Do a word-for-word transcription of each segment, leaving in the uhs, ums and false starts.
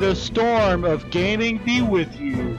the storm of gaming be with you.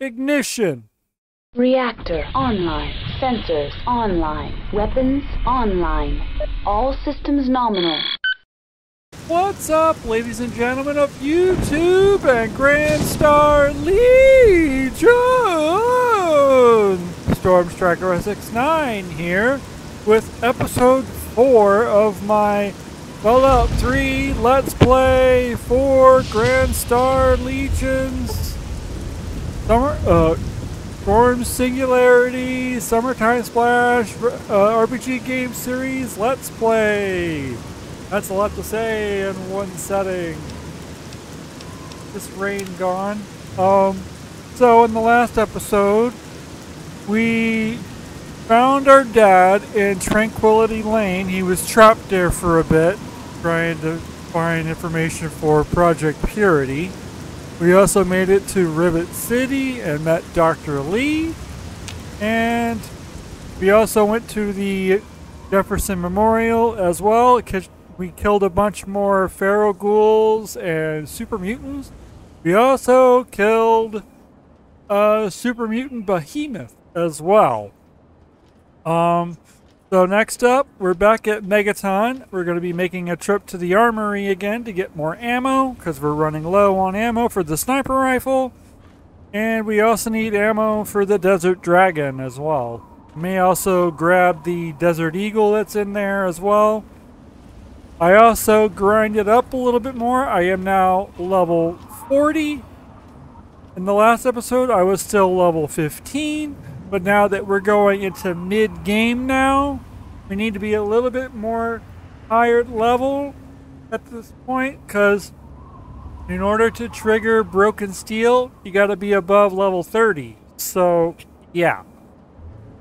Ignition. Reactor online. Sensors online. Weapons online. All systems nominal. What's up, ladies and gentlemen of YouTube and Grand Star Legion? Stormstriker sixty-nine here with episode four of my Fallout three Let's Play for Grand Star Legion's Summer, uh, Storm Singularity, Summertime Splash, uh, R P G Game Series, Let's Play! That's a lot to say in one setting. This rain gone. Um, so in the last episode, we found our dad in Tranquility Lane. He was trapped there for a bit, trying to find information for Project Purity. We also made it to Rivet City and met Doctor Lee, and we also went to the Jefferson Memorial as well. We killed a bunch more feral ghouls and super mutants. We also killed a super mutant behemoth as well. Um, so next up, we're back at Megaton. We're going to be making a trip to the armory again to get more ammo, because we're running low on ammo for the sniper rifle. And we also need ammo for the Desert Dragon as well. We may also grab the Desert Eagle that's in there as well. I also grinded up a little bit more. I am now level forty. In the last episode, I was still level fifteen. But now that we're going into mid-game now, we need to be a little bit more higher level at this point, because in order to trigger Broken Steel, you got to be above level thirty. So, yeah.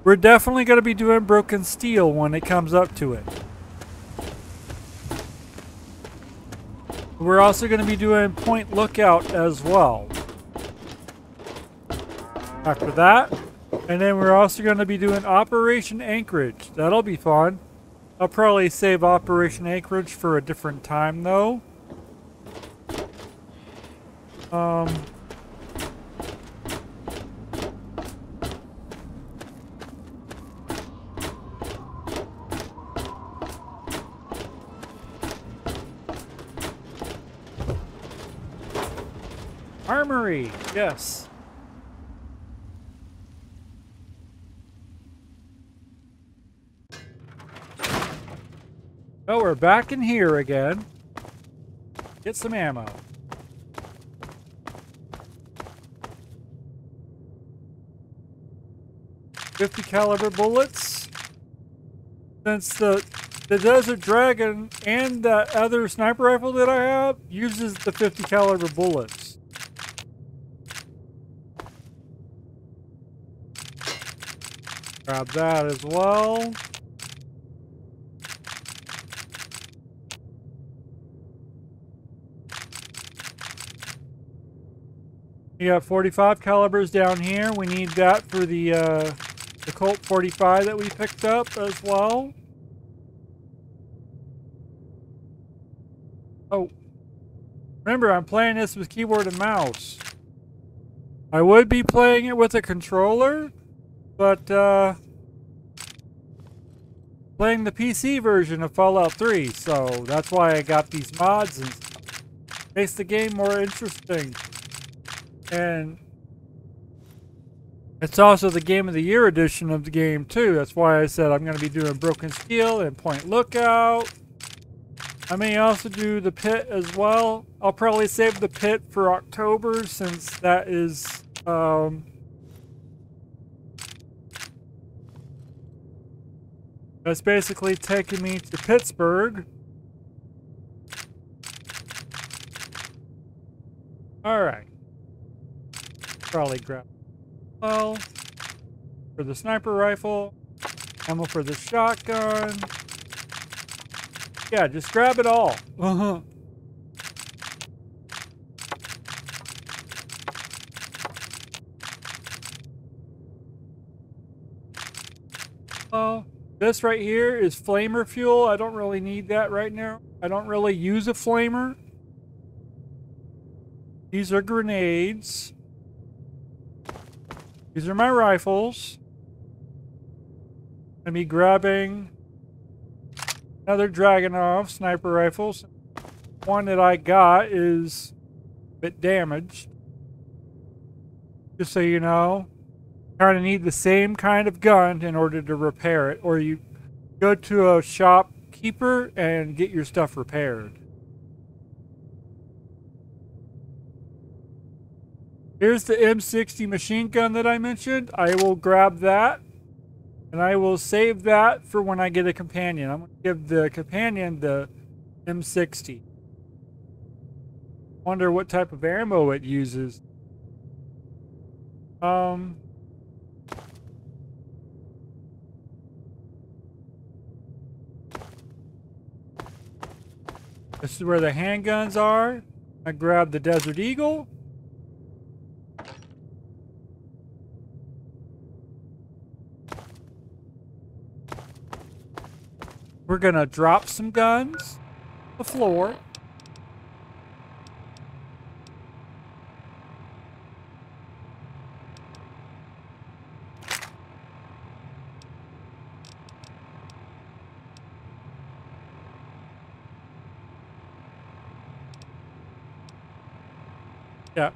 We're definitely going to be doing Broken Steel when it comes up to it. We're also going to be doing Point Lookout as well. After that... And then we're also going to be doing Operation Anchorage. That'll be fun. I'll probably save Operation Anchorage for a different time, though. Um, Armory, yes. Oh, we're back in here again. Get some ammo. fifty caliber bullets. Since the, the Desert Dragon and that other sniper rifle that I have uses the fifty caliber bullets. Grab that as well. You got forty-five calibers down here. We need that for the uh, the Colt forty-five that we picked up as well. Oh, remember I'm playing this with keyboard and mouse. I would be playing it with a controller, but uh, playing the P C version of Fallout three, so that's why I got these mods and stuff. Makes the game more interesting. And it's also the Game of the Year edition of the game, too. That's why I said I'm going to be doing Broken Steel and Point Lookout. I may also do the Pit as well. I'll probably save the Pit for October, since that is um, that's basically taking me to Pittsburgh. All right. Probably grab well for the sniper rifle, ammo for the shotgun. Yeah, just grab it all. Uh-huh. Well, this right here is flamer fuel. I don't really need that right now. I don't really use a flamer. These are grenades. These are my rifles. I'm be grabbing another Dragunov sniper rifles. One that I got is a bit damaged. Just so you know, kind of need the same kind of gun in order to repair it, or you go to a shopkeeper and get your stuff repaired. Here's the M sixty machine gun that I mentioned. I will grab that. And I will save that for when I get a companion. I'm going to give the companion the M sixty. Wonder what type of ammo it uses. Um, this is where the handguns are. I grab the Desert Eagle. We're going to drop some guns on the floor. Yeah.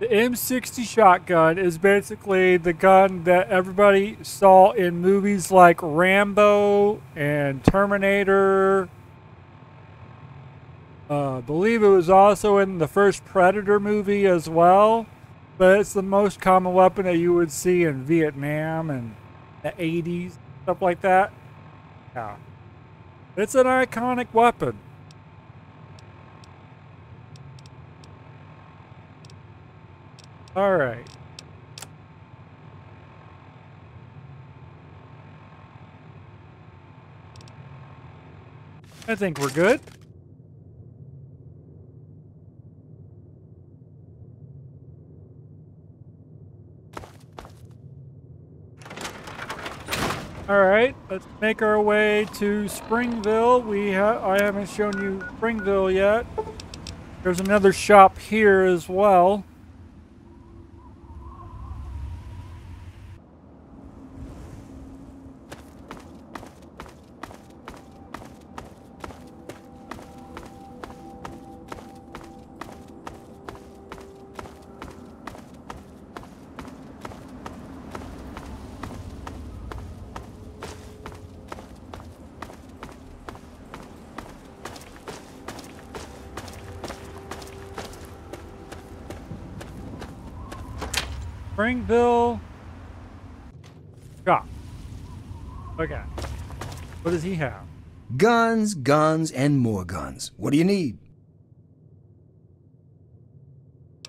The M sixty shotgun is basically the gun that everybody saw in movies like Rambo and Terminator. Uh, I believe it was also in the first Predator movie as well. But it's the most common weapon that you would see in Vietnam and the eighties, stuff like that. Yeah. It's an iconic weapon. All right. I think we're good. All right, let's make our way to Springville. We ha- I haven't shown you Springville yet. There's another shop here as well. Springville shop. Okay. What does he have? Guns, guns, and more guns. What do you need?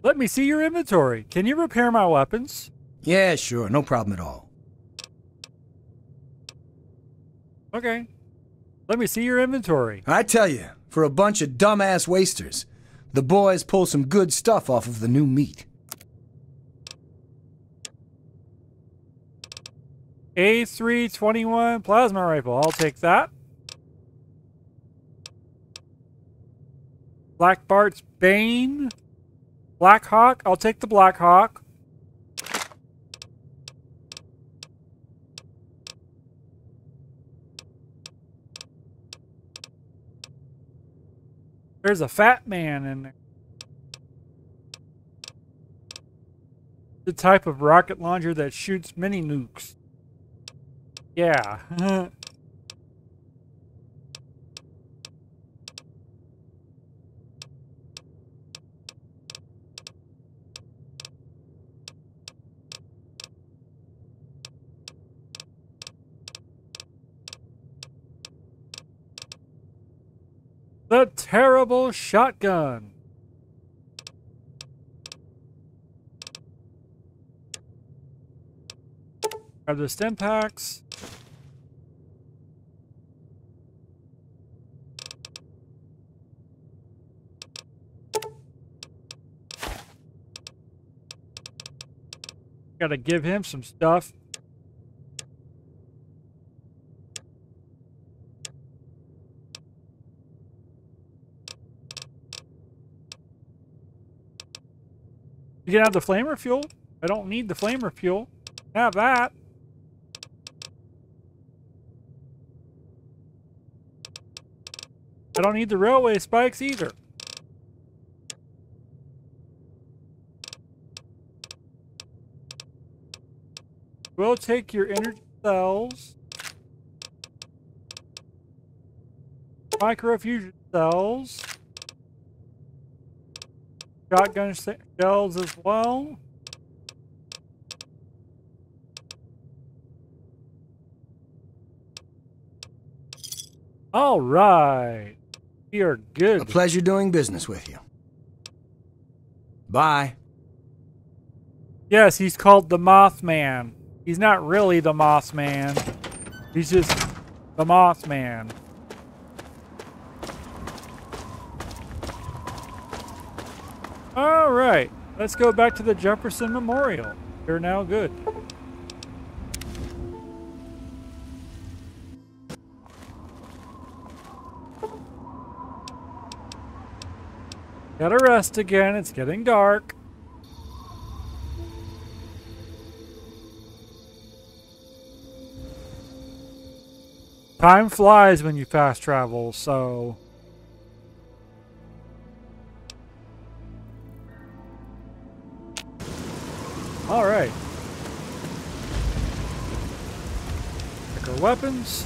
Let me see your inventory. Can you repair my weapons? Yeah, sure. No problem at all. Okay. Let me see your inventory. I tell you, for a bunch of dumbass wasters, the boys pull some good stuff off of the new meat. A three twenty-one plasma rifle. I'll take that. Black Bart's Bane. Black Hawk. I'll take the Black Hawk. There's a fat man in there. The type of rocket launcher that shoots mini nukes. Yeah. The terrible shotgun. Grab the Stimpaks. Gotta give him some stuff. You can have the flamer fuel. I don't need the flamer fuel. Have that. I don't need the railway spikes either. We'll take your energy cells. Microfusion cells. Shotgun shells as well. All right. We are good. A pleasure doing business with you. Bye. Yes, he's called the Mothman. He's not really the Mothman. He's just the Mothman. All right, let's go back to the Jefferson Memorial. They're now good. Gotta rest again, it's getting dark. Time flies when you fast travel, so... All right. Pick our weapons.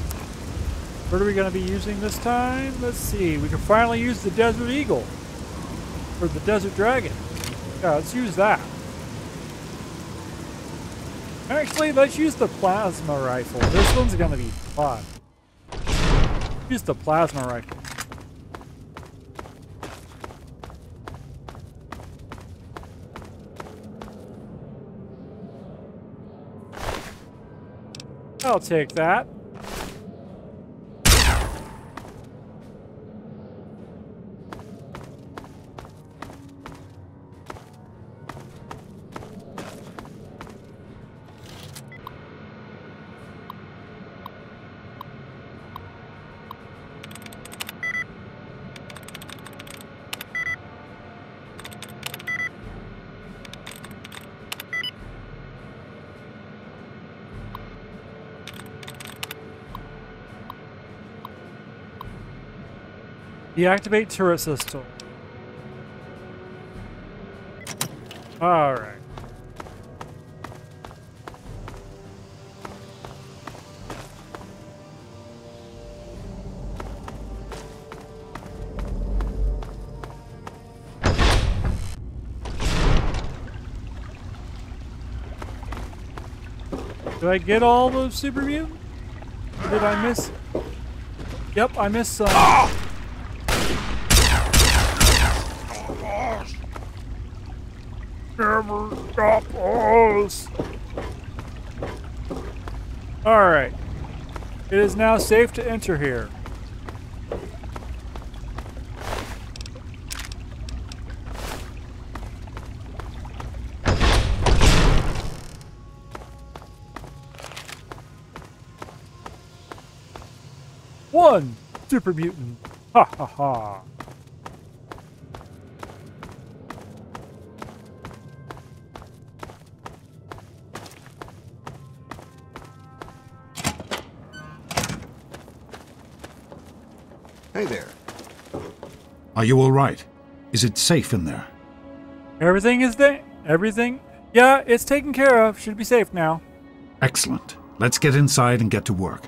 What are we going to be using this time? Let's see. We can finally use the Desert Eagle or the Desert Dragon. Yeah, let's use that. Actually, let's use the plasma rifle. This one's going to be fun. Use the plasma rifle. I'll take that. Deactivate turret system. All right. Did I get all those super view? Did I miss? Yep, I missed some. Oh! Never stop us. All right. It is now safe to enter here. One super mutant. Ha ha ha. Hey there. Are you all right? Is it safe in there? Everything is there. Everything? Yeah, it's taken care of. Should be safe now. Excellent. Let's get inside and get to work.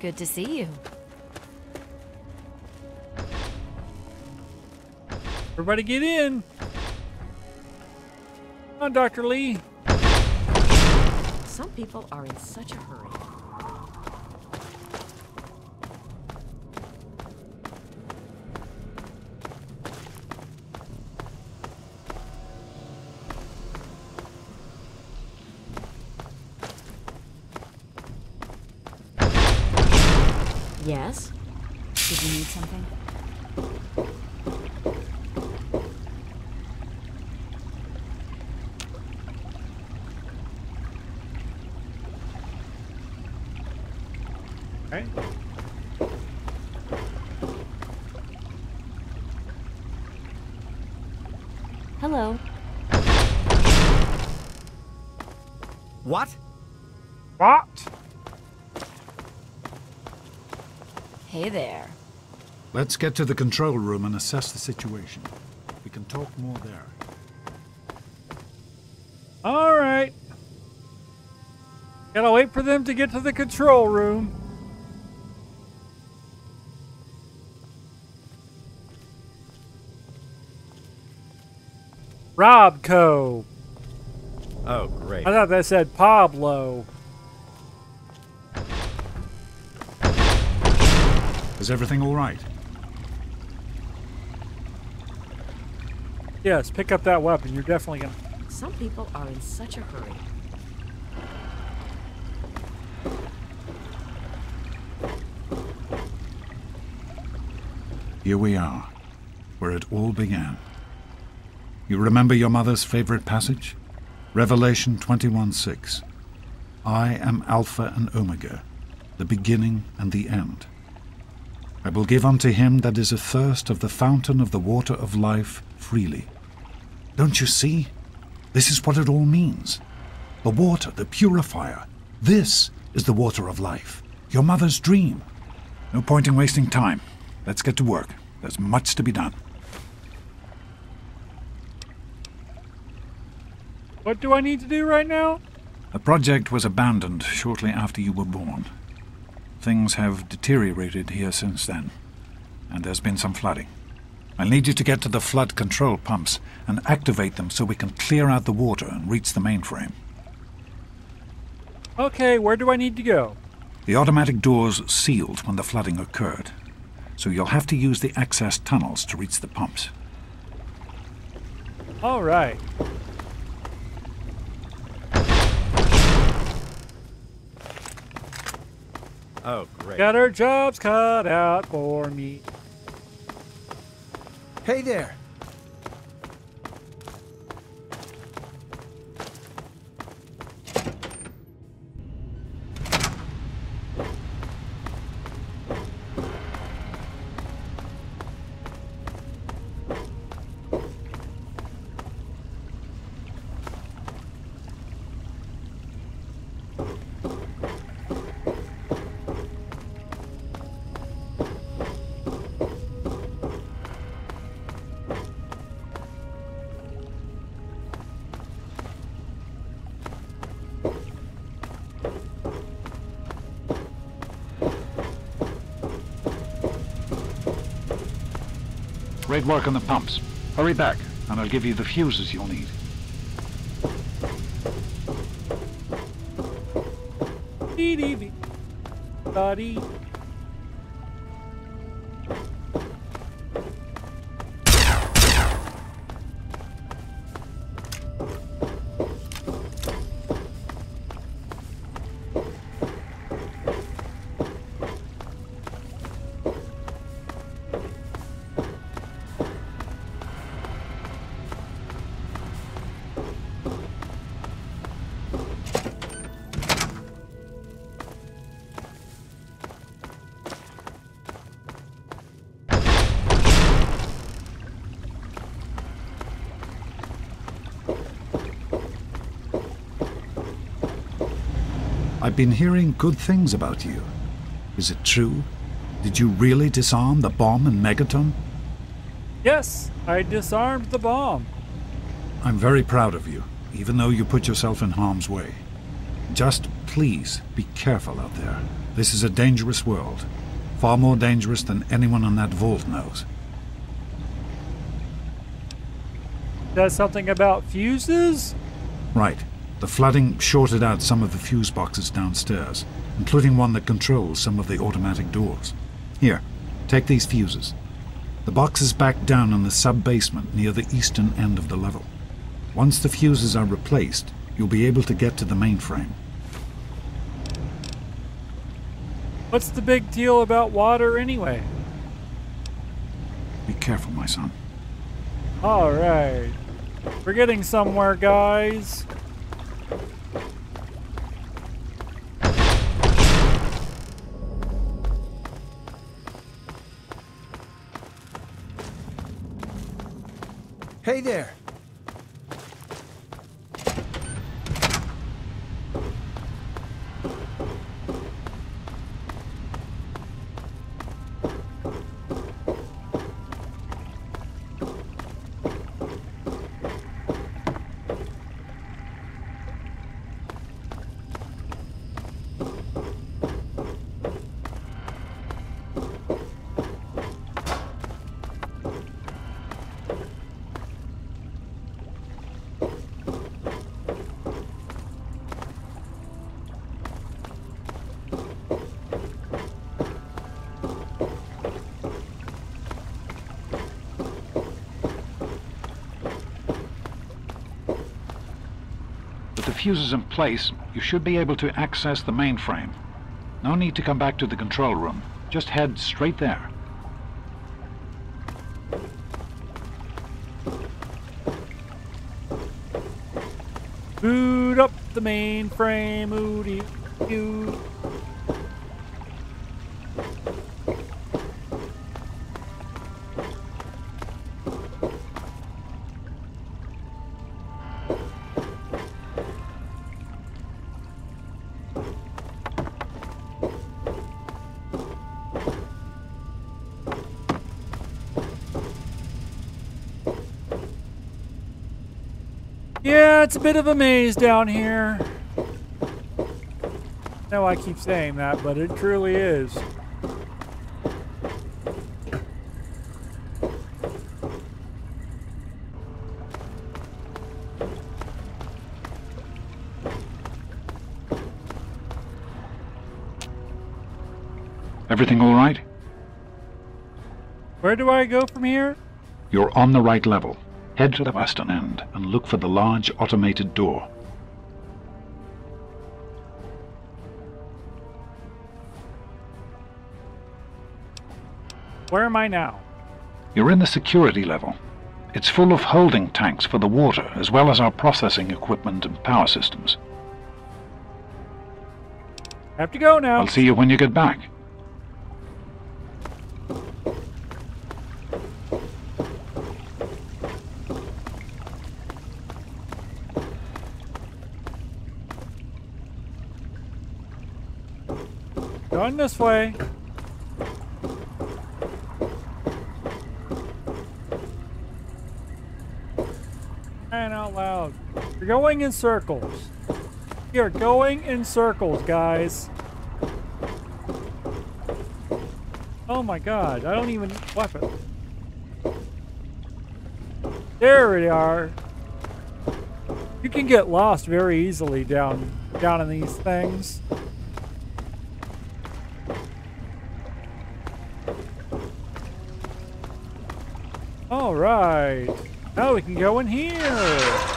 Good to see you. Everybody get in. Come on, Doctor Lee. Some people are in such a hurry. Yes? Did you need something? Okay. Hello. What? What? Hey there. Let's get to the control room and assess the situation. We can talk more there. All right. Gotta wait for them to get to the control room. Robco. Oh, great. I thought that said Pablo. Is everything all right? Yes, pick up that weapon. You're definitely gonna... Some people are in such a hurry. Here we are, where it all began. You remember your mother's favorite passage? Revelation twenty-one six. I am Alpha and Omega, the beginning and the end. I will give unto him that is athirst of the fountain of the water of life freely. Don't you see? This is what it all means. The water, the purifier. This is the water of life. Your mother's dream. No point in wasting time. Let's get to work. There's much to be done. What do I need to do right now? The project was abandoned shortly after you were born. Things have deteriorated here since then, and there's been some flooding. I'll need you to get to the flood control pumps and activate them so we can clear out the water and reach the mainframe. Okay, where do I need to go? The automatic doors sealed when the flooding occurred, so you'll have to use the access tunnels to reach the pumps. All right. Oh, great. Got our jobs cut out for me. Hey there. Great work on the pumps. Hurry back, and I'll give you the fuses you'll need. Buddy. I've been hearing good things about you. Is it true? Did you really disarm the bomb in Megaton? Yes, I disarmed the bomb. I'm very proud of you, even though you put yourself in harm's way. Just please be careful out there. This is a dangerous world, far more dangerous than anyone in that vault knows. That's something about fuses? Right. The flooding shorted out some of the fuse boxes downstairs, including one that controls some of the automatic doors. Here, take these fuses. The box is back down in the sub-basement near the eastern end of the level. Once the fuses are replaced, you'll be able to get to the mainframe. What's the big deal about water anyway? Be careful, my son. All right. We're getting somewhere, guys. Hey there. Fuse is in place, you should be able to access the mainframe. No need to come back to the control room. Just head straight there. Boot up the mainframe, oodie, oodie. It's a bit of a maze down here. I know I keep saying that, but it truly is. Everything all right? Where do I go from here? You're on the right level. Head to the western end and look for the large automated door. Where am I now? You're in the security level. It's full of holding tanks for the water, as well as our processing equipment and power systems. I have to go now. I'll see you when you get back. Going this way. Crying out loud. You're going in circles. You're going in circles, guys. Oh my god, I don't even need a weapon. There we are. You can get lost very easily down down in these things. Alright, now we can go in here! Well,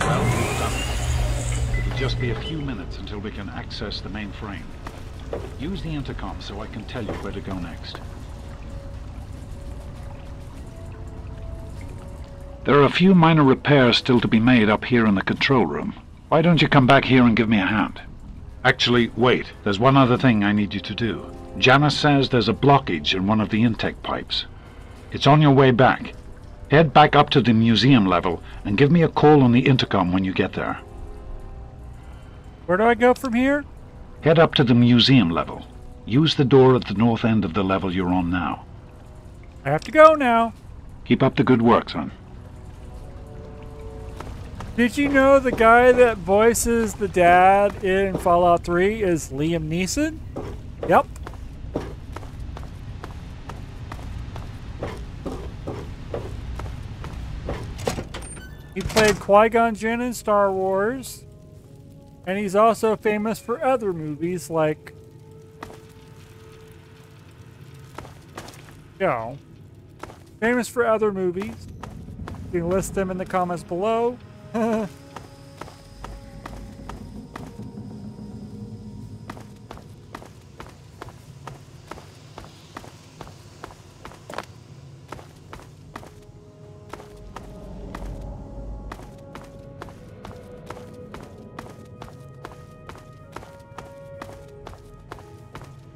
we're done. It'll just be a few minutes until we can access the mainframe. Use the intercom so I can tell you where to go next. There are a few minor repairs still to be made up here in the control room. Why don't you come back here and give me a hand? Actually, wait. There's one other thing I need you to do. Janice says there's a blockage in one of the intake pipes. It's on your way back. Head back up to the museum level and give me a call on the intercom when you get there. Where do I go from here? Head up to the museum level. Use the door at the north end of the level you're on now. I have to go now. Keep up the good work, son. Did you know the guy that voices the dad in Fallout three is Liam Neeson? Yep. He played Qui-Gon Jinn in Star Wars, and he's also famous for other movies like, you know, famous for other movies. You can list them in the comments below.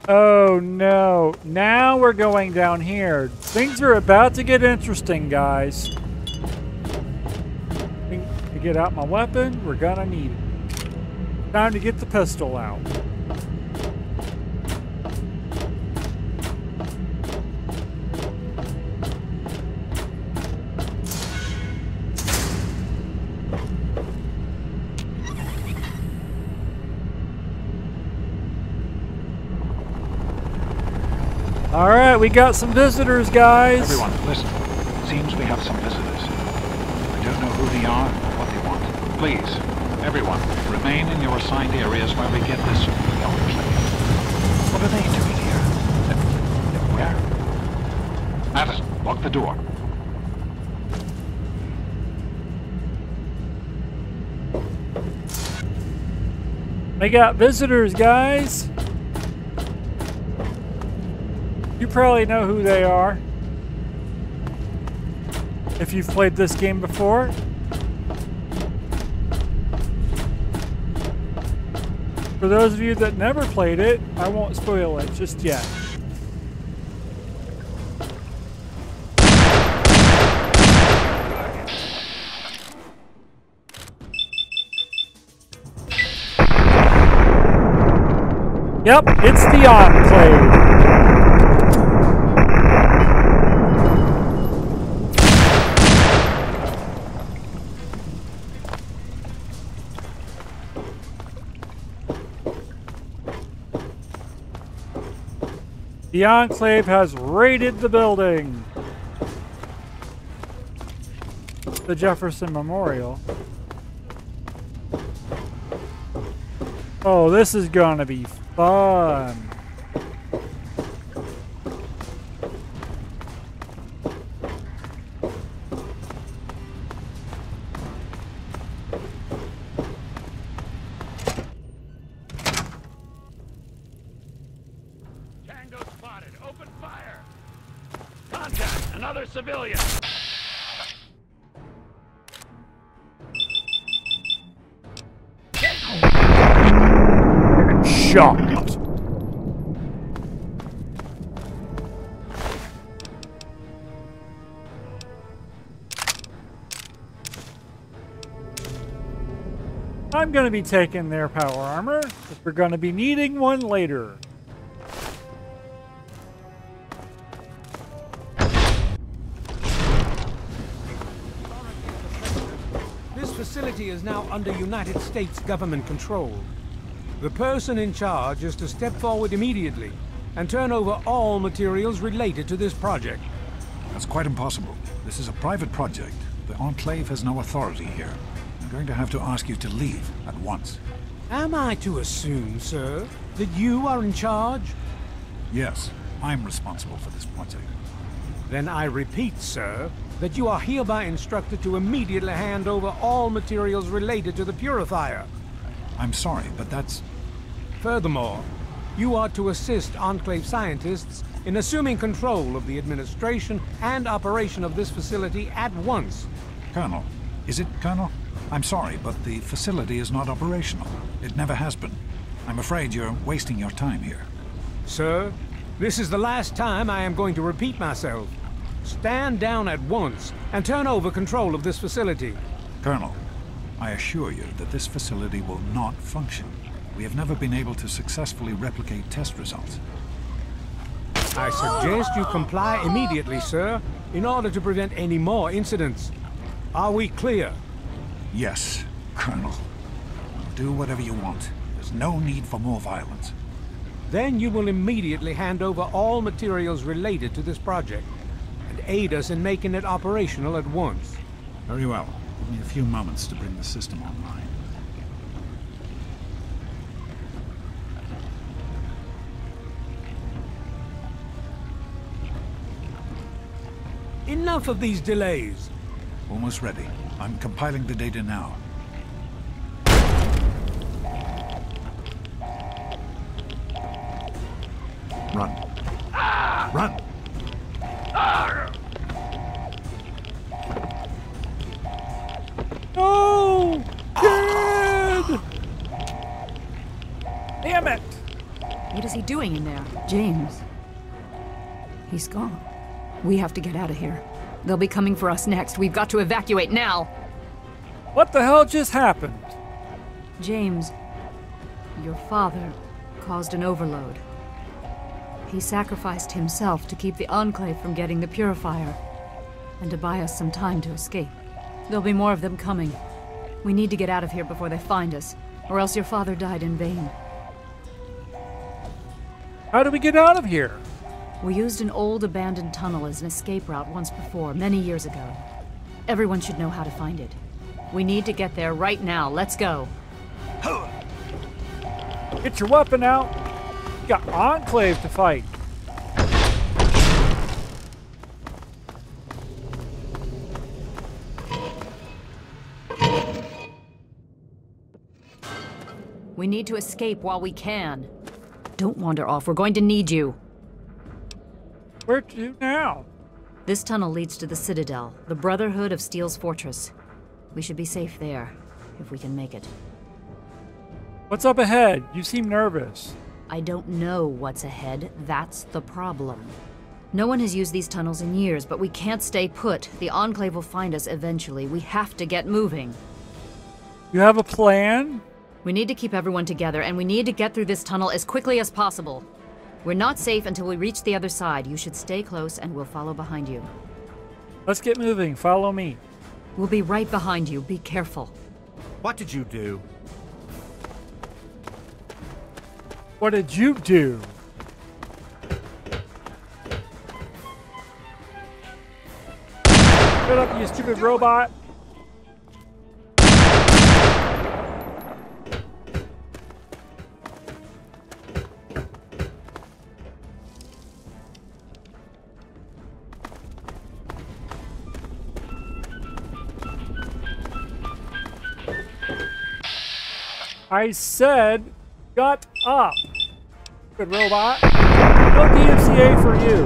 Oh no, now we're going down here. Things are about to get interesting, guys. To get out my weapon, we're gonna need it. Time to get the pistol out. All right, we got some visitors, guys. Everyone, listen. Seems we have some visitors. I don't know who they are or what they want. Please, everyone, remain in your assigned areas while we get this Elder Lyons. What are they doing here? Where? Madison, lock the door. We got visitors, guys. You probably know who they are if you've played this game before. For those of you that never played it, I won't spoil it just yet. Yep, it's the Enclave. The Enclave has raided the building. The Jefferson Memorial. Oh, this is gonna be fun. Going to be taking their power armor because we're going to be needing one later. This facility is now under United States government control. The person in charge is to step forward immediately and turn over all materials related to this project. That's quite impossible. This is a private project. The Enclave has no authority here. Going to have to ask you to leave at once. Am I to assume, sir, that you are in charge? Yes, I'm responsible for this project. Then I repeat, sir, that you are hereby instructed to immediately hand over all materials related to the purifier. I'm sorry, but that's... Furthermore, you are to assist Enclave scientists in assuming control of the administration and operation of this facility at once. Colonel, is it Colonel? I'm sorry, but the facility is not operational. It never has been. I'm afraid you're wasting your time here. Sir, this is the last time I am going to repeat myself. Stand down at once and turn over control of this facility. Colonel, I assure you that this facility will not function. We have never been able to successfully replicate test results. I suggest you comply immediately, sir, in order to prevent any more incidents. Are we clear? Yes, Colonel. Do whatever you want. There's no need for more violence. Then you will immediately hand over all materials related to this project and aid us in making it operational at once. Very well. Give me a few moments to bring the system online. Enough of these delays. Almost ready. I'm compiling the data now. Run. Ah! Run! Ah! Oh! Good! Damn it! What is he he doing in there? James. He's gone. We have to get out of here. They'll be coming for us next. We've got to evacuate now! What the hell just happened? James, your father caused an overload. He sacrificed himself to keep the Enclave from getting the Purifier, and to buy us some time to escape. There'll be more of them coming. We need to get out of here before they find us, or else your father died in vain. How do we get out of here? We used an old abandoned tunnel as an escape route once before, many years ago. Everyone should know how to find it. We need to get there right now. Let's go. Get your weapon out. You got Enclave to fight. We need to escape while we can. Don't wander off. We're going to need you. Where to now? This tunnel leads to the Citadel, the Brotherhood of Steel's fortress. We should be safe there, if we can make it. What's up ahead? You seem nervous. I don't know what's ahead. That's the problem. No one has used these tunnels in years, but we can't stay put. The Enclave will find us eventually. We have to get moving. You have a plan? We need to keep everyone together, and we need to get through this tunnel as quickly as possible. We're not safe until we reach the other side. You should stay close, and we'll follow behind you. Let's get moving. Follow me. We'll be right behind you. Be careful. What did you do? What did you do? Shut up, you stupid robot! I said, shut up, good robot. No D M C A for you.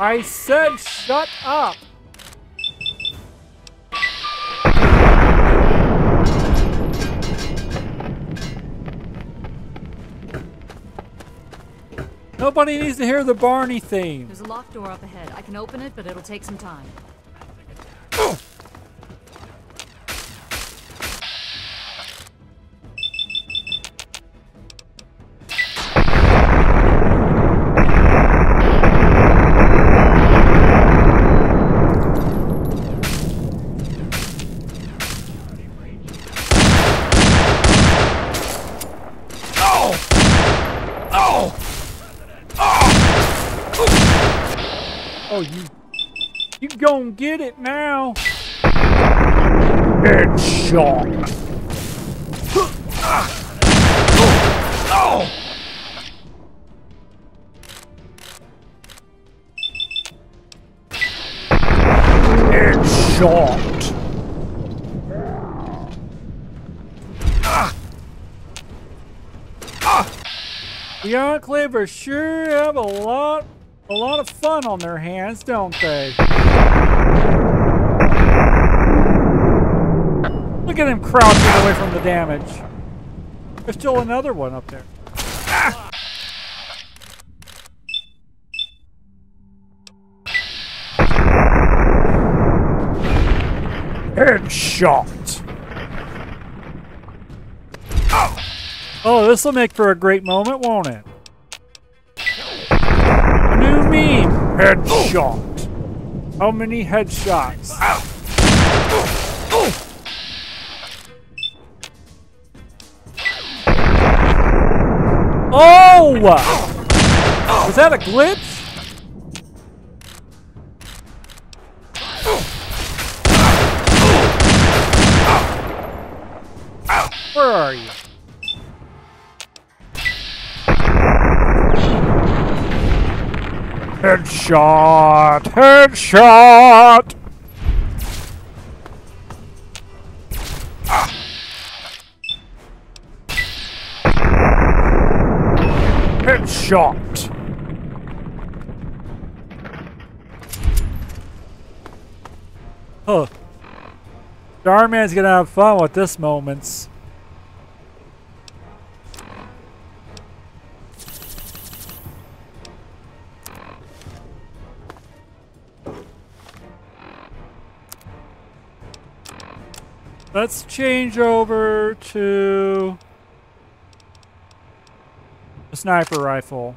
I said, shut up. Nobody needs to hear the Barney theme. There's a locked door up ahead. I can open it, but it'll take some time. Oh. Don't get it now. It's shot. Oh. It's shot. Ah. Ah. The Enclave sure have a lot, a lot of fun on their hands, don't they? Look at him crouching away from the damage. There's still another one up there. Ah! Headshot. Oh, oh this will make for a great moment, won't it? A new meme. Headshot. How many headshots? Ow. Oh! Was that a glitch? Where are you? Headshot! Headshot! Headshot. Huh. Starman's gonna have fun with this moments. Let's change over to a sniper rifle.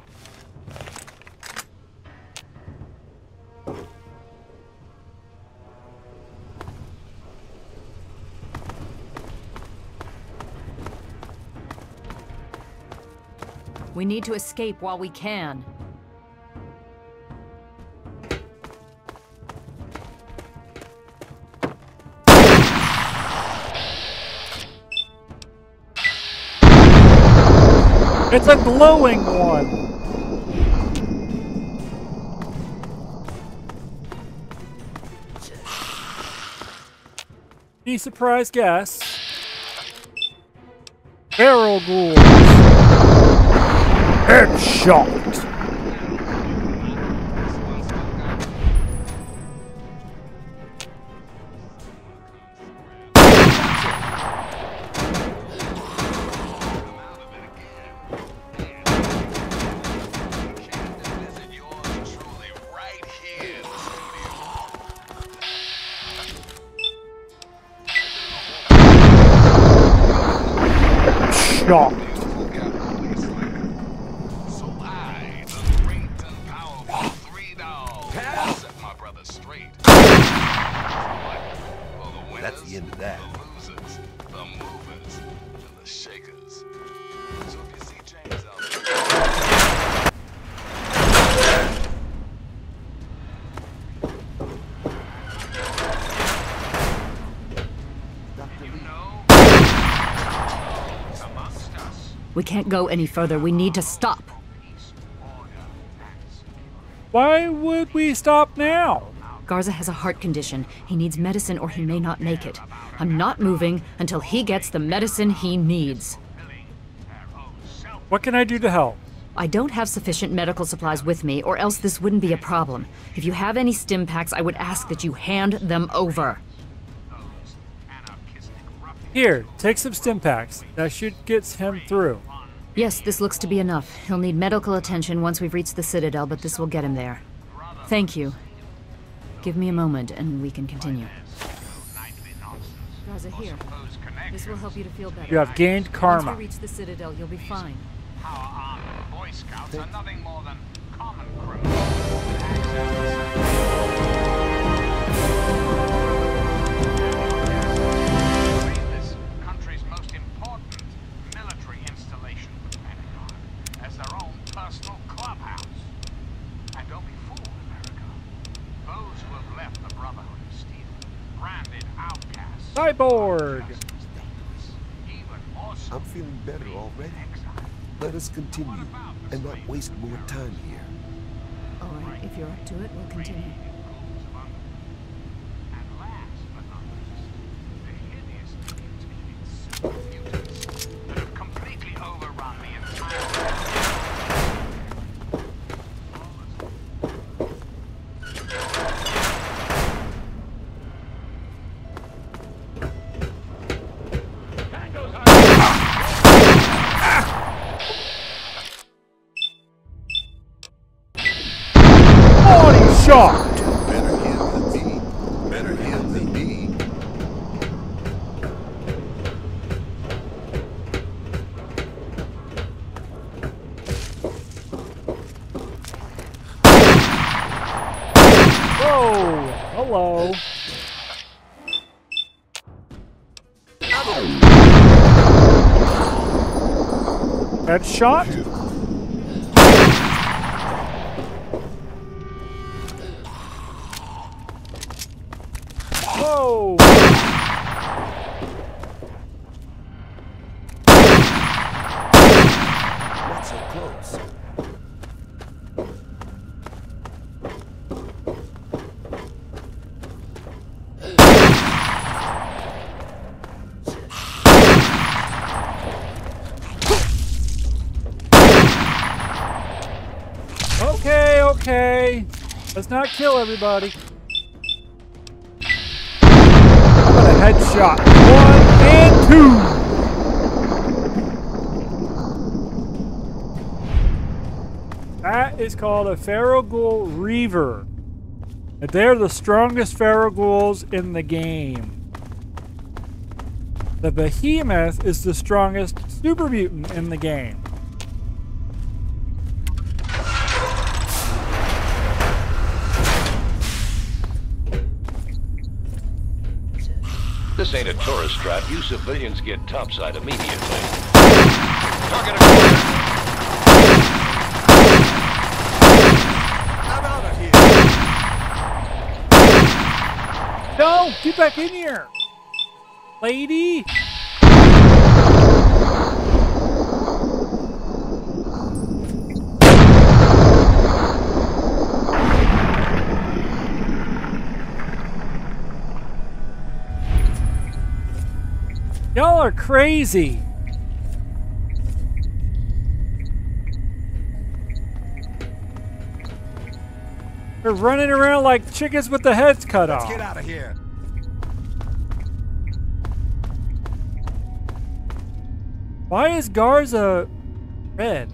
We need to escape while we can. It's a glowing one. Any surprise guess? Barrel ghouls. Headshot. We can't go any further. We need to stop. Why would we stop now? Garza has a heart condition. He needs medicine or he may not make it. I'm not moving until he gets the medicine he needs. What can I do to help? I don't have sufficient medical supplies with me, or else this wouldn't be a problem. If you have any Stimpaks, I would ask that you hand them over. Here, take some Stimpaks. That should get him through. Yes, this looks to be enough. He'll need medical attention once we've reached the Citadel, but this will get him there. Thank you. Give me a moment, and we can continue. Raza, here. This will help you to feel better. You have gained karma. Once we reach the Citadel, you'll be fine. Our armed Boy Scouts are nothing more than common criminals. Cyborg! I'm feeling better already. Let us continue and not waste more time here. Alright, if you're up to it, we'll continue. Shot. Whoa. Not so close. Okay, let's not kill everybody. shot. One and two. That is called a Ferroghul Reaver. And they're the strongest Ferroghouls in the game. The Behemoth is the strongest super mutant in the game. This ain't a tourist trap. You civilians get topside immediately. Target acquired. I'm out of here. No, get back in here, lady. Y'all are crazy. They're running around like chickens with the heads cut off. Let's get out of here. Why is Garza red?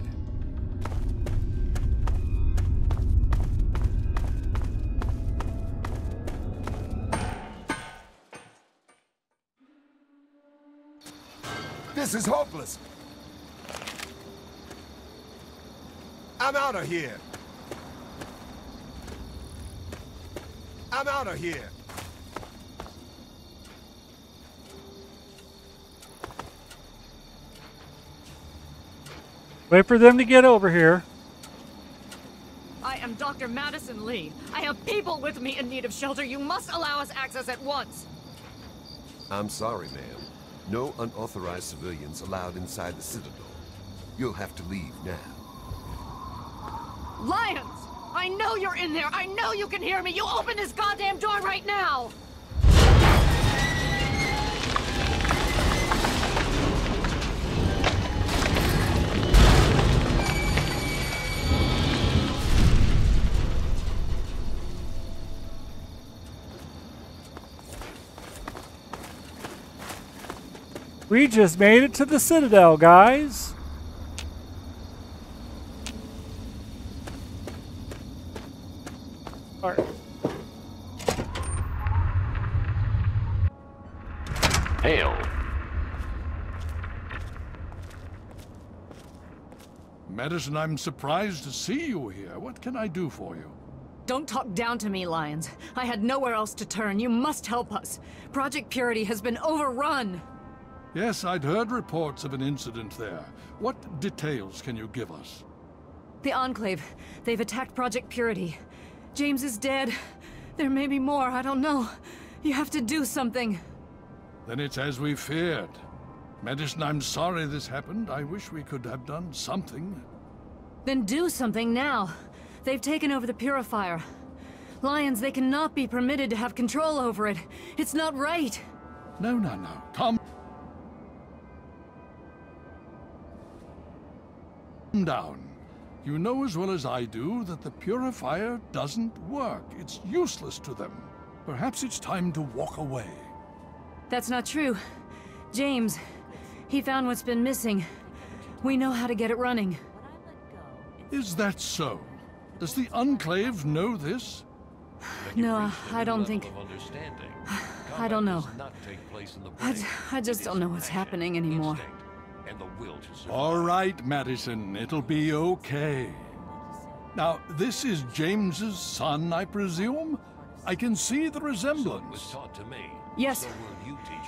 This is hopeless. I'm out of here. I'm out of here. Wait for them to get over here. I am Doctor Madison Lee. I have people with me in need of shelter. You must allow us access at once. I'm sorry, ma'am. No unauthorized civilians allowed inside the Citadel. You'll have to leave now. Lyons! I know you're in there! I know you can hear me! You open this goddamn door right now! We just made it to the Citadel, guys. All right. Hail. Madison, I'm surprised to see you here. What can I do for you? Don't talk down to me, Lyons. I had nowhere else to turn. You must help us. Project Purity has been overrun. Yes, I'd heard reports of an incident there. What details can you give us? The Enclave. They've attacked Project Purity. James is dead. There may be more, I don't know. You have to do something. Then it's as we feared. Madison, I'm sorry this happened. I wish we could have done something. Then do something now. They've taken over the Purifier. Lyons, they cannot be permitted to have control over it. It's not right. No, no, no. Come. Down. You know as well as I do that the purifier doesn't work. It's useless to them. Perhaps it's time to walk away. That's not true. James, he found what's been missing. We know how to get it running. Is that so? Does the Enclave know this? No, I don't think... I don't know. I, I just don't know what's happening anymore. And the will to All right, Madison, it'll be okay. Now, this is James's son, I presume? I can see the resemblance. So taught to me. Yes. So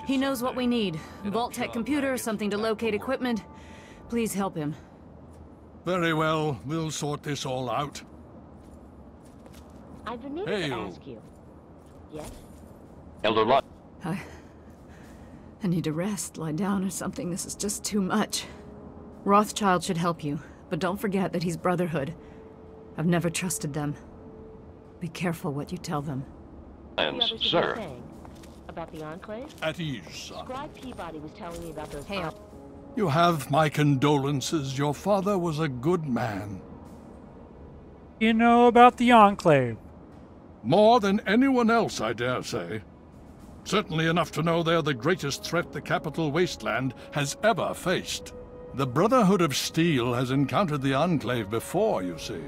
he knows someday. What we need. Vault-Tec computer, something to locate equipment. Please help him. Very well. We'll sort this all out. I've been meaning hey, to you. ask you. Yes? Elder Lyons. Hi. I need to rest, lie down or something. This is just too much. Rothschild should help you, but don't forget that he's Brotherhood. I've never trusted them. Be careful what you tell them. And, sir. About the Enclave? At ease, son. Scribe Peabody was telling me about those... Hey, you have my condolences. Your father was a good man. You know about the Enclave? More than anyone else, I dare say. Certainly enough to know they're the greatest threat the Capital Wasteland has ever faced. The Brotherhood of Steel has encountered the Enclave before, you see.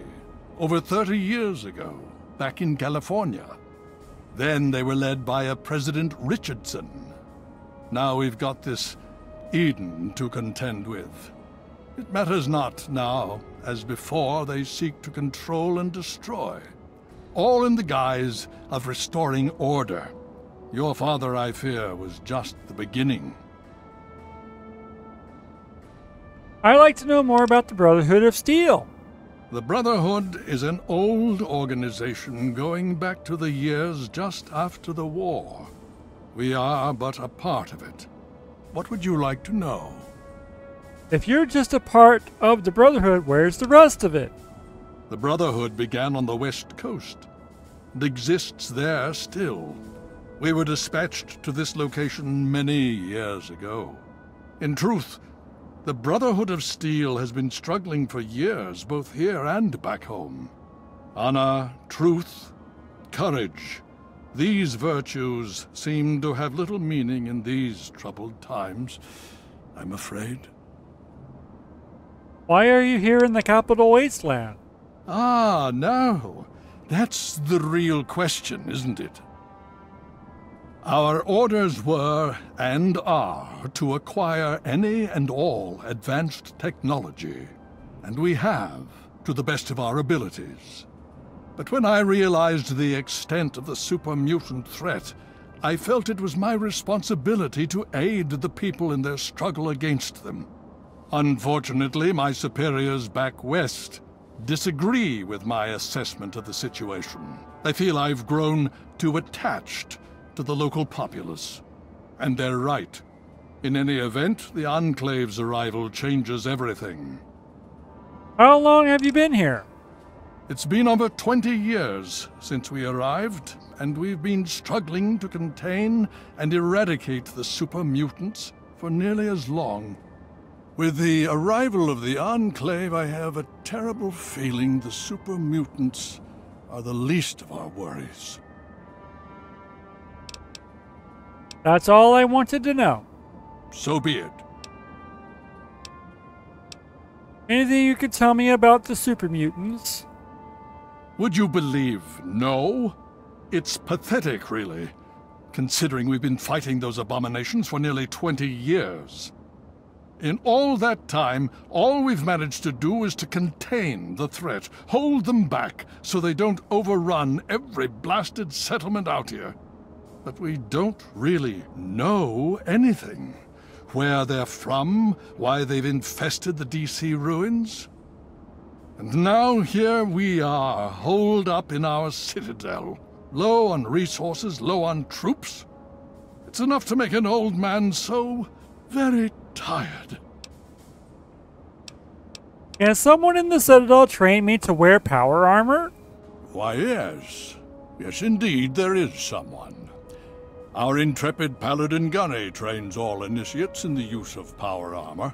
Over thirty years ago, back in California. Then they were led by a President Richardson. Now we've got this Eden to contend with. It matters not now, as before they seek to control and destroy. All in the guise of restoring order. Your father, I fear, was just the beginning. I'd like to know more about the Brotherhood of Steel. The Brotherhood is an old organization going back to the years just after the war. We are but a part of it. What would you like to know? If you're just a part of the Brotherhood, where's the rest of it? The Brotherhood began on the West Coast. It exists there still. We were dispatched to this location many years ago. In truth, the Brotherhood of Steel has been struggling for years, both here and back home. Honor, truth, courage. These virtues seem to have little meaning in these troubled times, I'm afraid. Why are you here in the Capital Wasteland? Ah, now. That's the real question, isn't it? Our orders were, and are, to acquire any and all advanced technology. And we have, to the best of our abilities. But when I realized the extent of the super mutant threat, I felt it was my responsibility to aid the people in their struggle against them. Unfortunately, my superiors back west disagree with my assessment of the situation. They feel I've grown too attached to the local populace. And they're right. In any event, the Enclave's arrival changes everything. How long have you been here? It's been over twenty years since we arrived, and we've been struggling to contain and eradicate the super mutants for nearly as long. With the arrival of the Enclave, I have a terrible feeling the super mutants are the least of our worries. That's all I wanted to know. So be it. Anything you could tell me about the super mutants? Would you believe no? It's pathetic, really, considering we've been fighting those abominations for nearly twenty years. In all that time, all we've managed to do is to contain the threat, hold them back, so they don't overrun every blasted settlement out here. But we don't really know anything. Where they're from, why they've infested the D C ruins. And now here we are, holed up in our citadel. Low on resources, low on troops. It's enough to make an old man so very tired. Can someone in the Citadel train me to wear power armor? Why, yes. Yes, indeed, there is someone. Our intrepid Paladin Gunny trains all initiates in the use of power armor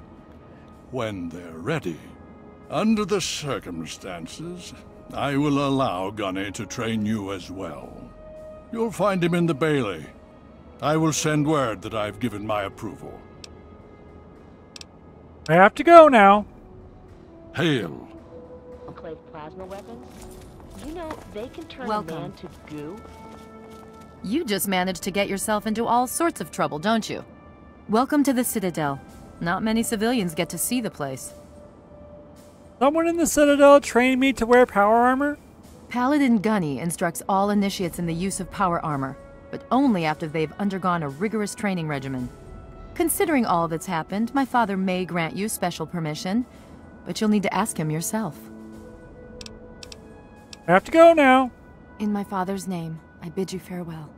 when they're ready. Under the circumstances, I will allow Gunny to train you as well. You'll find him in the Bailey. I will send word that I've given my approval. I have to go now. Hail. Enclave plasma weapons? You know, they can turn a man to goo. You just managed to get yourself into all sorts of trouble, don't you? Welcome to the Citadel. Not many civilians get to see the place. Someone in the Citadel trained me to wear power armor? Paladin Gunny instructs all initiates in the use of power armor, but only after they've undergone a rigorous training regimen. Considering all that's happened, my father may grant you special permission, but you'll need to ask him yourself. I have to go now. In my father's name, I bid you farewell.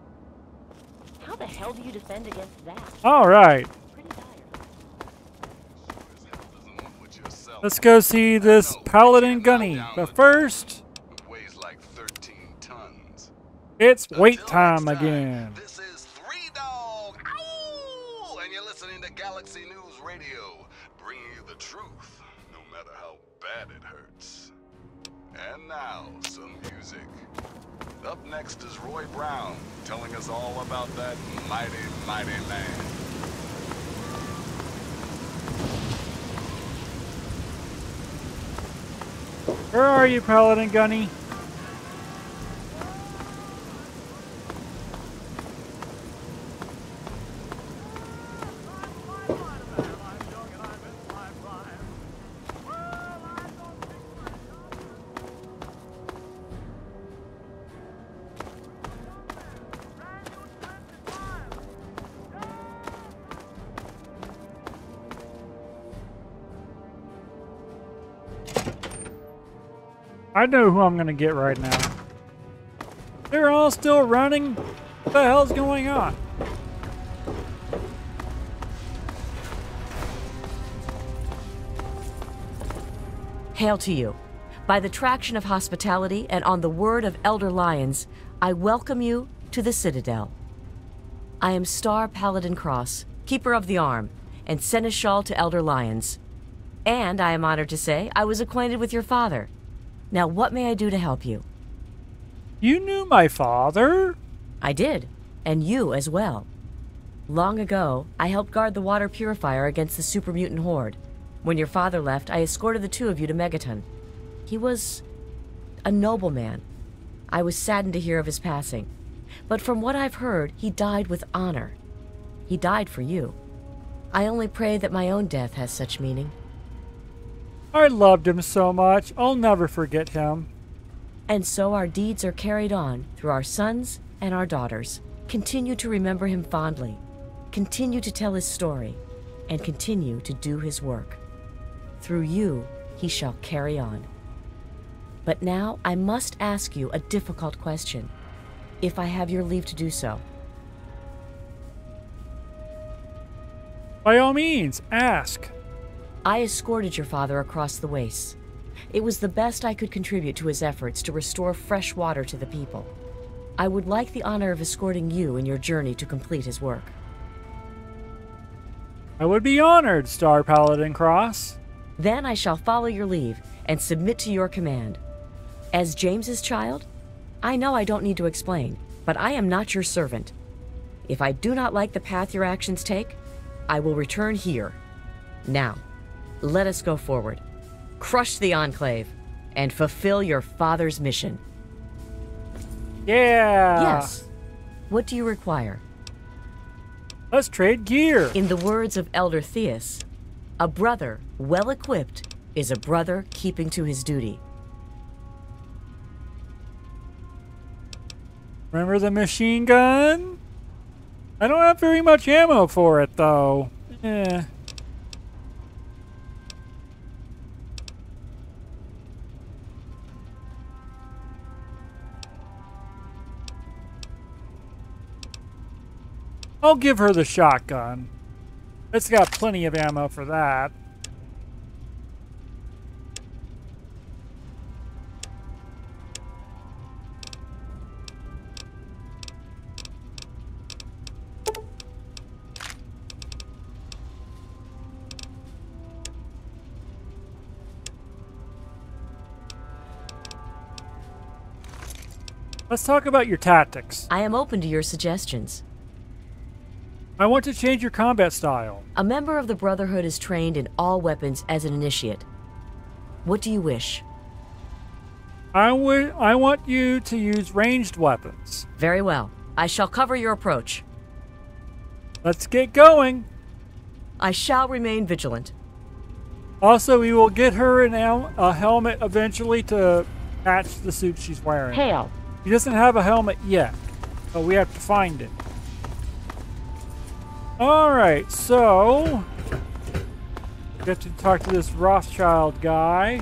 How the hell do you defend against that? All right. Let's go see this Paladin Gunny, but first, it's wait time again. Galaxy News Radio, bringing you the truth, no matter how bad it hurts. And now, some music. Up next is Roy Brown, telling us all about that mighty, mighty land. Where are you, Paladin Gunny? I know who I'm gonna get right now. They're all still running? What the hell's going on? Hail to you. By the traction of hospitality and on the word of Elder Lyons, I welcome you to the Citadel. I am Star Paladin Cross, Keeper of the Arm, and Seneschal to Elder Lyons. And I am honored to say I was acquainted with your father. Now, what may I do to help you? You knew my father? I did, and you as well. Long ago, I helped guard the water purifier against the super mutant horde. When your father left, I escorted the two of you to Megaton. He was a nobleman. I was saddened to hear of his passing. But from what I've heard, he died with honor. He died for you. I only pray that my own death has such meaning. I loved him so much. I'll never forget him. And so our deeds are carried on through our sons and our daughters. Continue to remember him fondly. Continue to tell his story. And continue to do his work. Through you, he shall carry on. But now I must ask you a difficult question, if I have your leave to do so. By all means, ask. I escorted your father across the wastes. It was the best I could contribute to his efforts to restore fresh water to the people. I would like the honor of escorting you in your journey to complete his work. I would be honored, Star Paladin Cross. Then I shall follow your leave and submit to your command. As James's child, I know I don't need to explain, but I am not your servant. If I do not like the path your actions take, I will return here, now. Let us go forward, crush the Enclave, and fulfill your father's mission. Yeah! Yes. What do you require? Let's trade gear. In the words of Elder Theus, a brother well-equipped is a brother keeping to his duty. Remember the machine gun? I don't have very much ammo for it, though. Eh. I'll give her the shotgun. It's got plenty of ammo for that. Let's talk about your tactics. I am open to your suggestions. I want to change your combat style. A member of the Brotherhood is trained in all weapons as an initiate. What do you wish? I, w I want you to use ranged weapons. Very well. I shall cover your approach. Let's get going. I shall remain vigilant. Also, we will get her an hel a helmet eventually to match the suit she's wearing. Hail. She doesn't have a helmet yet, but we have to find it. Alright, so we have to talk to this Rothschild guy.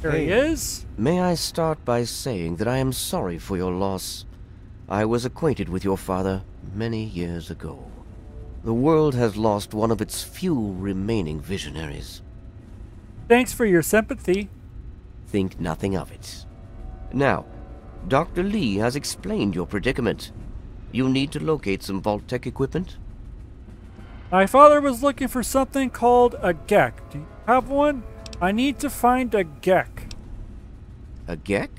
There hey, he is. May I start by saying that I am sorry for your loss. I was acquainted with your father many years ago. The world has lost one of its few remaining visionaries. Thanks for your sympathy. Think nothing of it. Now, Doctor Lee has explained your predicament. You need to locate some Vault-Tec equipment? My father was looking for something called a GECK. Do you have one? I need to find a GECK. A GECK?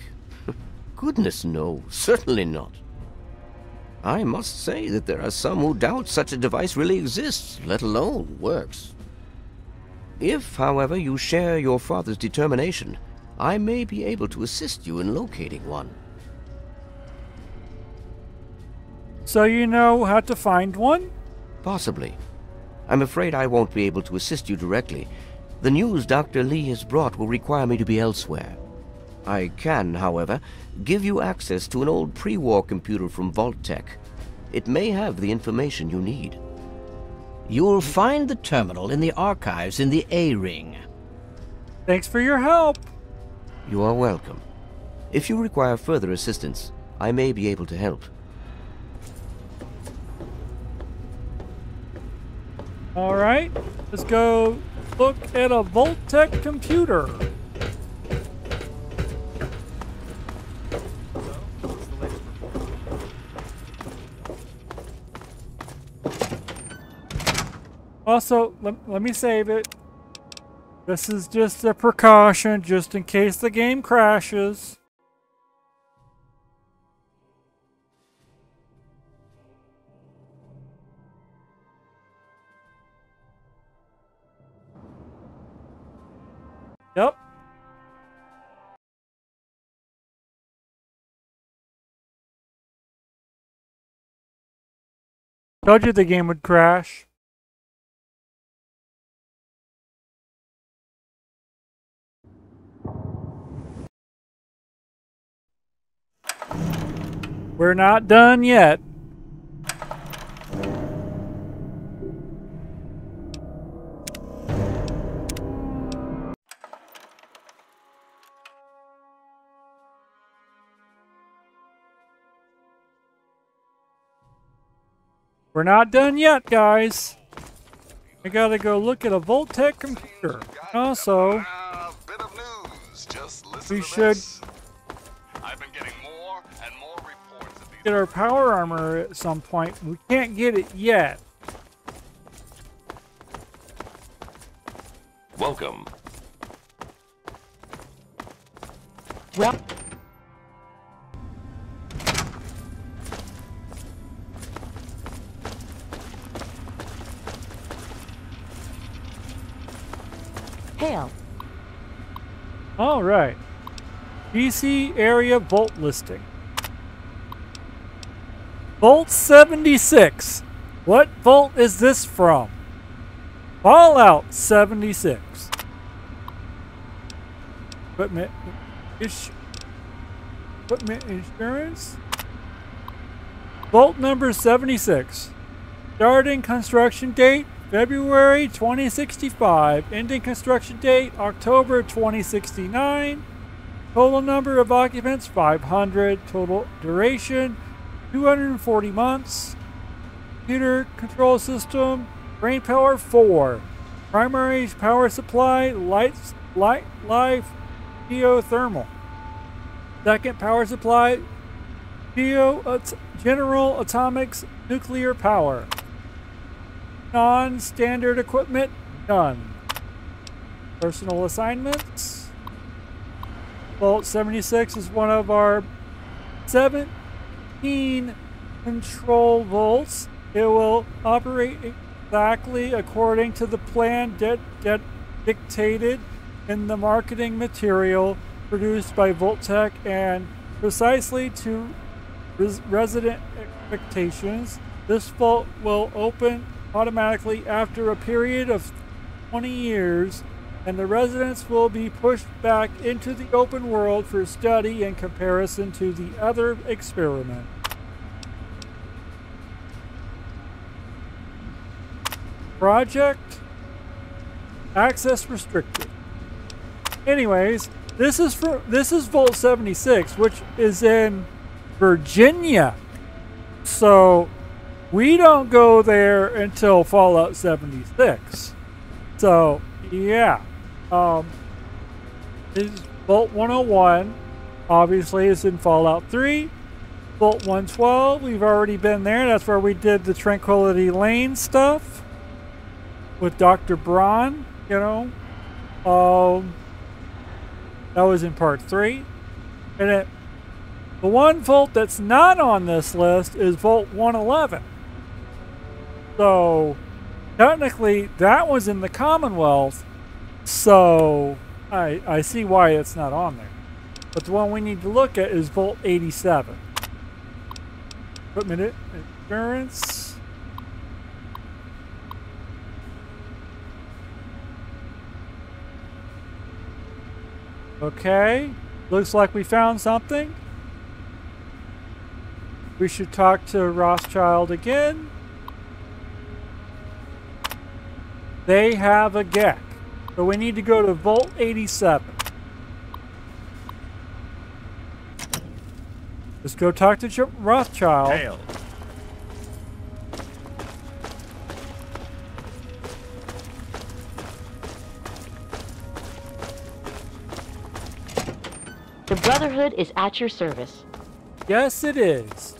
Goodness no, certainly not. I must say that there are some who doubt such a device really exists, let alone works. If, however, you share your father's determination, I may be able to assist you in locating one. So you know how to find one? Possibly. I'm afraid I won't be able to assist you directly. The news Doctor Lee has brought will require me to be elsewhere. I can, however, give you access to an old pre-war computer from Vault-Tec. It may have the information you need. You'll find the terminal in the archives in the A-Ring. Thanks for your help. You are welcome. If you require further assistance, I may be able to help. All right, let's go look at a Vault-Tec computer. Also, let, let me save it. This is just a precaution, just in case the game crashes. Yep. Told you the game would crash. We're not done yet. We're not done yet, guys. I gotta go look at a Vault-Tec computer. Also, we should get our power armor at some point. We can't get it yet. Welcome. Well. Hail. All right. D C area vault listing. Vault seventy-six. What vault is this from? Fallout seventy-six. Equipment, is equipment insurance. Vault number seventy-six. Starting construction date February twenty sixty-five. Ending construction date October twenty sixty-nine. Total number of occupants five hundred. Total duration two hundred forty months. Computer control system, brain power four. Primary power supply, lights, light, live, geothermal. Second power supply, geo, general atomics, nuclear power. Non-standard equipment, none. Personal assignments. Vault seventy-six is one of our seven control vaults. It will operate exactly according to the plan di di dictated in the marketing material produced by Vault-Tec and precisely to res resident expectations. This vault will open automatically after a period of twenty years, and the residents will be pushed back into the open world for study in comparison to the other experiment. Project access restricted. Anyways, this is for this is Vault seventy-six, which is in Virginia. So we don't go there until Fallout seventy-six. So yeah. Um, this is Vault one oh one, obviously, is in Fallout three. Vault one twelve, we've already been there. That's where we did the Tranquility Lane stuff. with Doctor Braun, you know. Um, that was in part three. And it, the one vault that's not on this list is Vault one eleven. So, technically, that was in the Commonwealth. So, I, I see why it's not on there. But the one we need to look at is Vault eighty-seven. Equipment insurance. Okay. Looks like we found something. We should talk to Rothschild again. They have a GECK. So we need to go to Vault eighty-seven. Let's go talk to J- Rothschild. Hail. The Brotherhood is at your service. Yes, it is.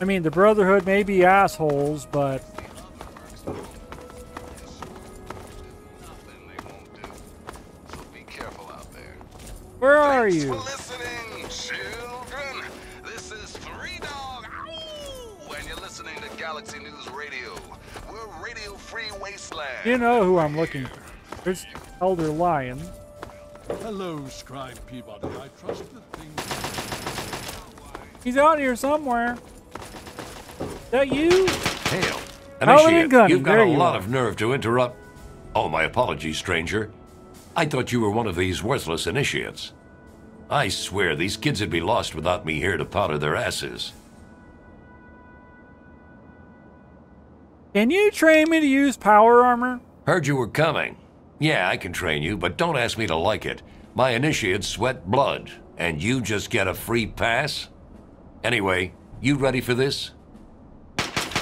I mean, the Brotherhood may be assholes, but... Where are you? Listening, children. This is Three Dog Ow! And you're listening to Galaxy News Radio. We're Radio Free Wasteland. You know who I'm looking for. There's Elder Lyons. Hello, Scribe Peabody. I trust the things. He's out here somewhere. Is that you? Hail. Paladin Gunny. You've got a lot of nerve to interrupt. Oh, my apologies, stranger. I thought you were one of these worthless initiates. I swear these kids would be lost without me here to powder their asses. Can you train me to use power armor? Heard you were coming. Yeah, I can train you, but don't ask me to like it. My initiates sweat blood, and you just get a free pass? Anyway, you ready for this?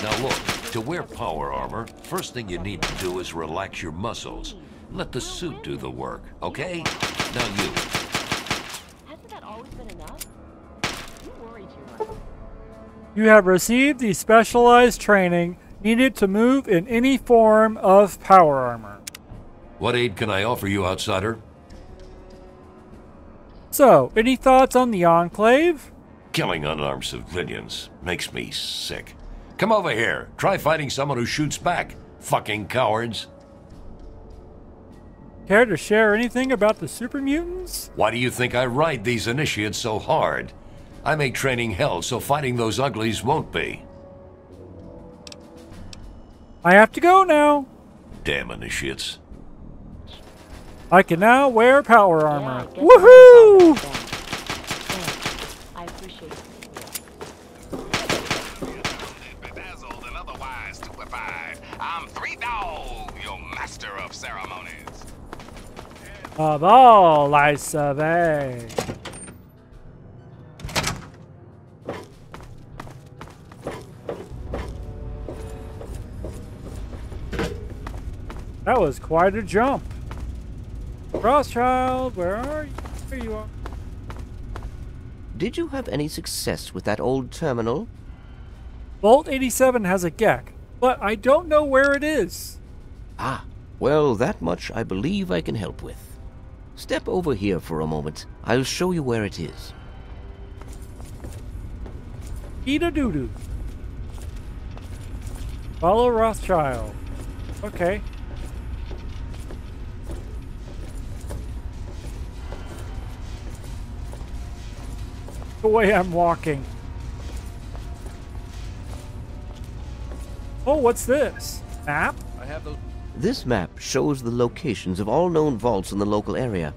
Now look, to wear power armor, first thing you need to do is relax your muscles. Let the suit do the work, okay? Now you. Hasn't that always been enough? You worried too much. You have received the specialized training needed to move in any form of power armor. What aid can I offer you, outsider? So, any thoughts on the Enclave? Killing unarmed civilians makes me sick. Come over here. Try fighting someone who shoots back. Fucking cowards. Care to share anything about the super mutants? Why do you think I ride these initiates so hard? I make training hell, so fighting those uglies won't be. I have to go now. Damn initiates. I can now wear power armor. Yeah, woohoo! I appreciate it. Bedazzled and otherwise stupefied. I'm Three Dog, your master of ceremonies. Of all I survey. That was quite a jump. Rothschild, where are you? There you are. Did you have any success with that old terminal? Vault eighty-seven has a GECK, but I don't know where it is. Ah, well, that much I believe I can help with. Step over here for a moment. I'll show you where it is. Eat a doo-doo. Follow Rothschild. Okay. The way I'm walking. Oh, what's this? Map? I have those. This map shows the locations of all known vaults in the local area.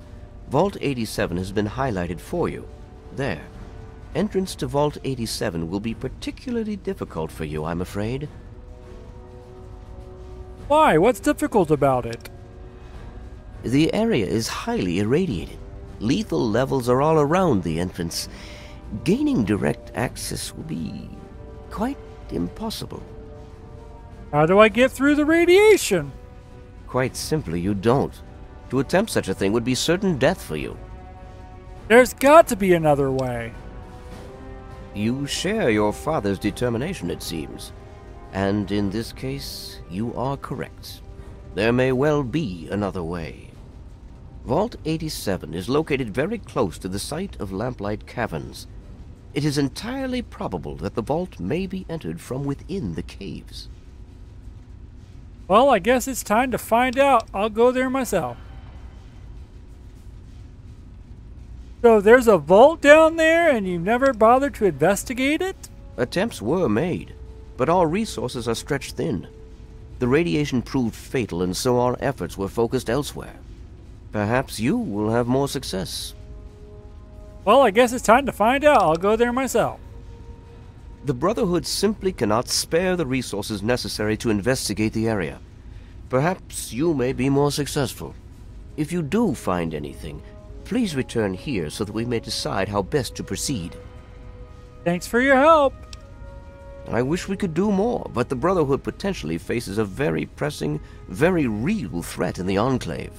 Vault eighty-seven has been highlighted for you. There. Entrance to Vault eighty-seven will be particularly difficult for you, I'm afraid. Why? What's difficult about it? The area is highly irradiated. Lethal levels are all around the entrance. Gaining direct access will be quite impossible. How do I get through the radiation? Quite simply, you don't. To attempt such a thing would be certain death for you. There's got to be another way. You share your father's determination, it seems. And in this case, you are correct. There may well be another way. Vault eighty-seven is located very close to the site of Lamplight Caverns. It is entirely probable that the vault may be entered from within the caves. Well, I guess it's time to find out. I'll go there myself. So there's a vault down there and you've never bothered to investigate it? Attempts were made, but our resources are stretched thin. The radiation proved fatal, and so our efforts were focused elsewhere. Perhaps you will have more success. Well, I guess it's time to find out. I'll go there myself. The Brotherhood simply cannot spare the resources necessary to investigate the area. Perhaps you may be more successful. If you do find anything, please return here so that we may decide how best to proceed. Thanks for your help. I wish we could do more, but the Brotherhood potentially faces a very pressing, very real threat in the Enclave.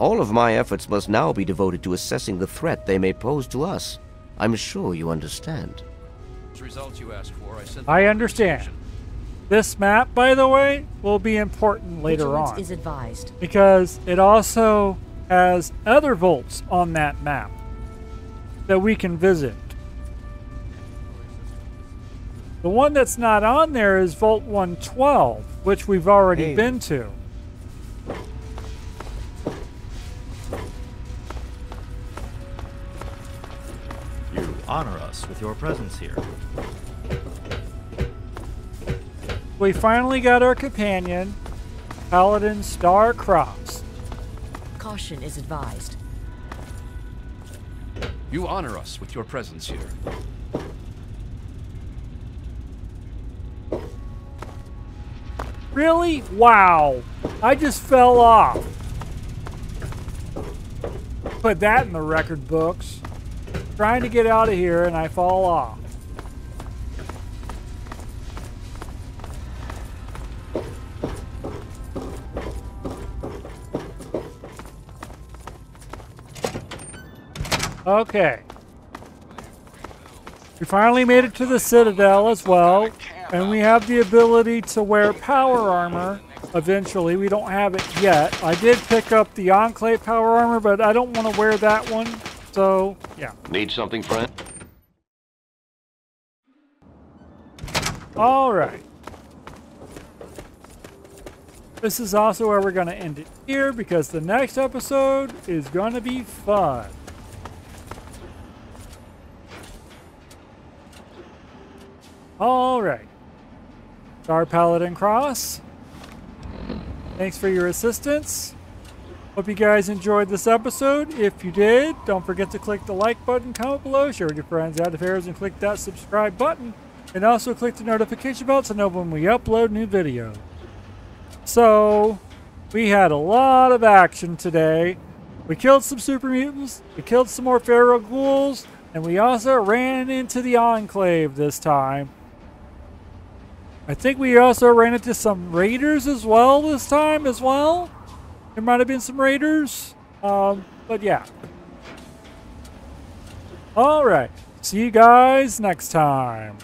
All of my efforts must now be devoted to assessing the threat they may pose to us. I'm sure you understand. Results you asked for, I, sent I understand. This map, by the way, will be important later Vigilance on. Is advised. Because it also has other vaults on that map that we can visit. The one that's not on there is Vault one twelve, which we've already hey. been to. You honor us with your presence here. We finally got our companion, Paladin Star Cross. Caution is advised. You honor us with your presence here. Really? Wow. I just fell off. Put that in the record books. Trying to get out of here and I fall off. Okay. We finally made it to the Citadel as well. And we have the ability to wear power armor eventually. We don't have it yet. I did pick up the Enclave power armor, but I don't want to wear that one. So, yeah. Need something, friend? All right. This is also where we're going to end it here because the next episode is going to be fun. All right. Star Paladin Cross, thanks for your assistance. Hope you guys enjoyed this episode. If you did, don't forget to click the like button, comment below, share with your friends, add the favors, and click that subscribe button. And also click the notification bell to know when we upload new videos. So, we had a lot of action today. We killed some super mutants, we killed some more feral ghouls, and we also ran into the Enclave this time. I think we also ran into some raiders as well this time as well. There might have been some raiders, um, but yeah. All right, see you guys next time.